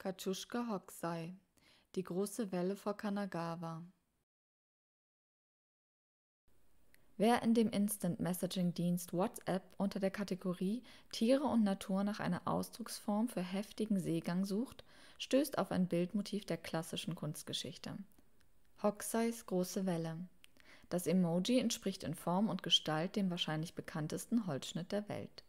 Katsushika Hokusai, Die große Welle vor Kanagawa. Wer in dem Instant-Messaging-Dienst WhatsApp unter der Kategorie Tiere und Natur nach einer Ausdrucksform für heftigen Seegang sucht, stößt auf ein Bildmotiv der klassischen Kunstgeschichte. Hokusais große Welle. Das Emoji entspricht in Form und Gestalt dem wahrscheinlich bekanntesten Holzschnitt der Welt.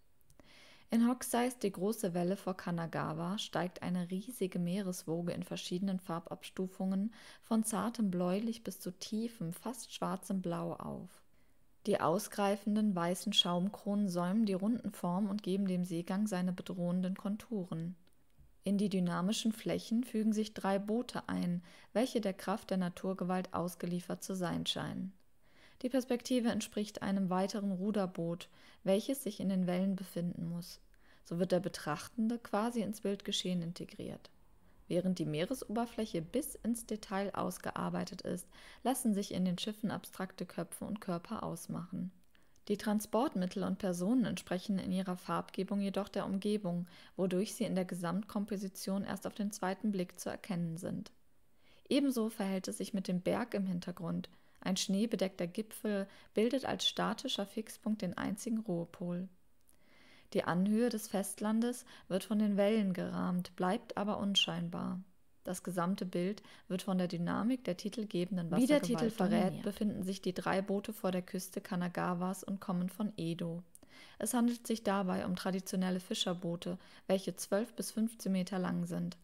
In Hokusais Die große Welle vor Kanagawa steigt eine riesige Meereswoge in verschiedenen Farbabstufungen von zartem Bläulich bis zu tiefem, fast schwarzem Blau auf. Die ausgreifenden weißen Schaumkronen säumen die runden Formen und geben dem Seegang seine bedrohenden Konturen. In die dynamischen Flächen fügen sich 3 Boote ein, welche der Kraft der Naturgewalt ausgeliefert zu sein scheinen. Die Perspektive entspricht einem weiteren Ruderboot, welches sich in den Wellen befinden muss. So wird der Betrachtende quasi ins Bildgeschehen integriert. Während die Meeresoberfläche bis ins Detail ausgearbeitet ist, lassen sich in den Schiffen abstrakte Köpfe und Körper ausmachen. Die Transportmittel und Personen entsprechen in ihrer Farbgebung jedoch der Umgebung, wodurch sie in der Gesamtkomposition erst auf den zweiten Blick zu erkennen sind. Ebenso verhält es sich mit dem Berg im Hintergrund. Ein schneebedeckter Gipfel bildet als statischer Fixpunkt den einzigen Ruhepol. Die Anhöhe des Festlandes wird von den Wellen gerahmt, bleibt aber unscheinbar. Das gesamte Bild wird von der Dynamik der titelgebenden Wassergewalt dominiert. Wie der Titel verrät, befinden sich die 3 Boote vor der Küste Kanagawas und kommen von Edo. Es handelt sich dabei um traditionelle Fischerboote, welche 12 bis 15 Meter lang sind.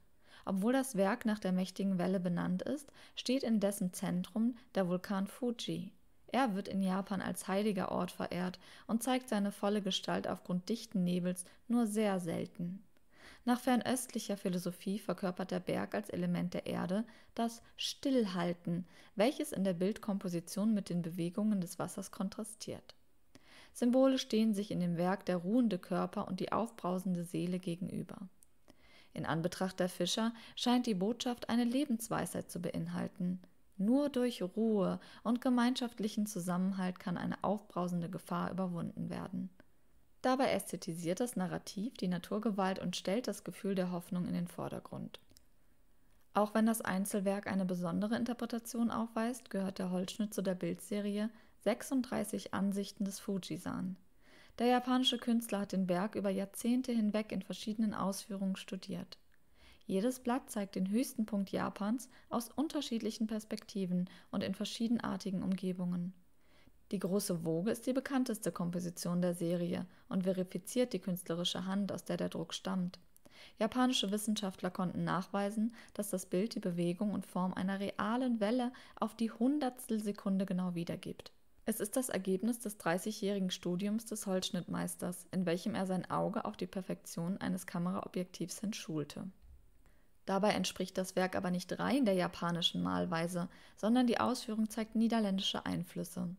Obwohl das Werk nach der mächtigen Welle benannt ist, steht in dessen Zentrum der Vulkan Fuji. Er wird in Japan als heiliger Ort verehrt und zeigt seine volle Gestalt aufgrund dichten Nebels nur sehr selten. Nach fernöstlicher Philosophie verkörpert der Berg als Element der Erde das Stillhalten, welches in der Bildkomposition mit den Bewegungen des Wassers kontrastiert. Symbole stehen sich in dem Werk der ruhende Körper und die aufbrausende Seele gegenüber. In Anbetracht der Fischer scheint die Botschaft eine Lebensweisheit zu beinhalten. Nur durch Ruhe und gemeinschaftlichen Zusammenhalt kann eine aufbrausende Gefahr überwunden werden. Dabei ästhetisiert das Narrativ die Naturgewalt und stellt das Gefühl der Hoffnung in den Vordergrund. Auch wenn das Einzelwerk eine besondere Interpretation aufweist, gehört der Holzschnitt zu der Bildserie 36 Ansichten des Fujisan. Der japanische Künstler hat den Berg über Jahrzehnte hinweg in verschiedenen Ausführungen studiert. Jedes Blatt zeigt den höchsten Punkt Japans aus unterschiedlichen Perspektiven und in verschiedenartigen Umgebungen. Die große Woge ist die bekannteste Komposition der Serie und verifiziert die künstlerische Hand, aus der der Druck stammt. Japanische Wissenschaftler konnten nachweisen, dass das Bild die Bewegung und Form einer realen Welle auf die 100stel Sekunde genau wiedergibt. Es ist das Ergebnis des 30-jährigen Studiums des Holzschnittmeisters, in welchem er sein Auge auf die Perfektion eines Kameraobjektivs hin schulte. Dabei entspricht das Werk aber nicht rein der japanischen Malweise, sondern die Ausführung zeigt niederländische Einflüsse.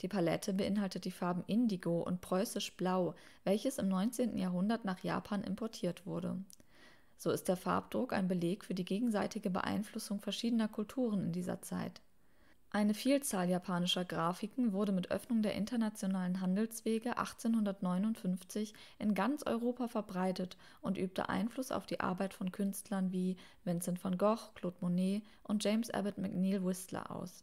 Die Palette beinhaltet die Farben Indigo und Preußisch-Blau, welches im 19. Jahrhundert nach Japan importiert wurde. So ist der Farbdruck ein Beleg für die gegenseitige Beeinflussung verschiedener Kulturen in dieser Zeit. Eine Vielzahl japanischer Grafiken wurde mit Öffnung der internationalen Handelswege 1859 in ganz Europa verbreitet und übte Einfluss auf die Arbeit von Künstlern wie Vincent van Gogh, Claude Monet und James Abbott McNeill Whistler aus.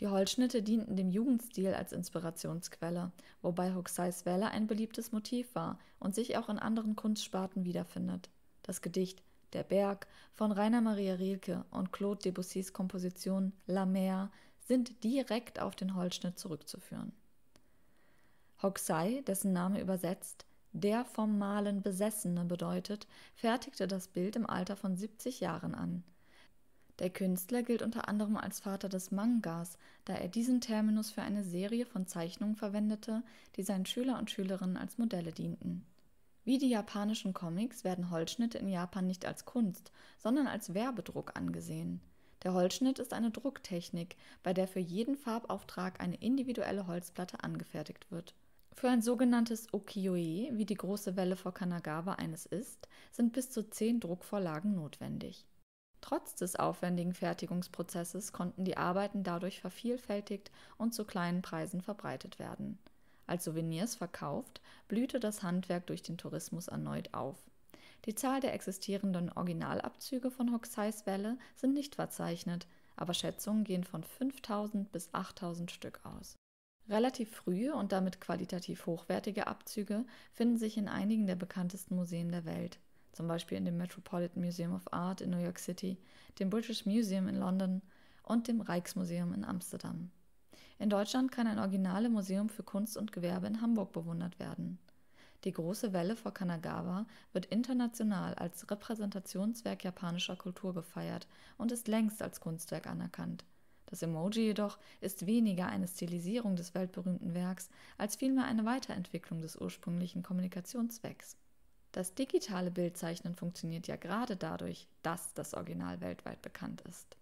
Die Holzschnitte dienten dem Jugendstil als Inspirationsquelle, wobei Hokusais Welle ein beliebtes Motiv war und sich auch in anderen Kunstsparten wiederfindet. Das Gedicht Der Berg von Rainer Maria Rilke und Claude Debussys Komposition La Mer sind direkt auf den Holzschnitt zurückzuführen. Hokusai, dessen Name übersetzt der vom Malen Besessene bedeutet, fertigte das Bild im Alter von 70 Jahren an. Der Künstler gilt unter anderem als Vater des Mangas, da er diesen Terminus für eine Serie von Zeichnungen verwendete, die seinen Schüler und Schülerinnen als Modelle dienten. Wie die japanischen Comics werden Holzschnitte in Japan nicht als Kunst, sondern als Werbedruck angesehen. Der Holzschnitt ist eine Drucktechnik, bei der für jeden Farbauftrag eine individuelle Holzplatte angefertigt wird. Für ein sogenanntes Ukiyo-e, wie die große Welle vor Kanagawa eines ist, sind bis zu 10 Druckvorlagen notwendig. Trotz des aufwendigen Fertigungsprozesses konnten die Arbeiten dadurch vervielfältigt und zu kleinen Preisen verbreitet werden. Als Souvenirs verkauft, blühte das Handwerk durch den Tourismus erneut auf. Die Zahl der existierenden Originalabzüge von Hokusais Welle sind nicht verzeichnet, aber Schätzungen gehen von 5.000 bis 8.000 Stück aus. Relativ frühe und damit qualitativ hochwertige Abzüge finden sich in einigen der bekanntesten Museen der Welt, zum Beispiel in dem Metropolitan Museum of Art in New York City, dem British Museum in London und dem Rijksmuseum in Amsterdam. In Deutschland kann ein Original im Museum für Kunst und Gewerbe in Hamburg bewundert werden. Die große Welle vor Kanagawa wird international als Repräsentationswerk japanischer Kultur gefeiert und ist längst als Kunstwerk anerkannt. Das Emoji jedoch ist weniger eine Stilisierung des weltberühmten Werks, als vielmehr eine Weiterentwicklung des ursprünglichen Kommunikationszwecks. Das digitale Bildzeichnen funktioniert ja gerade dadurch, dass das Original weltweit bekannt ist.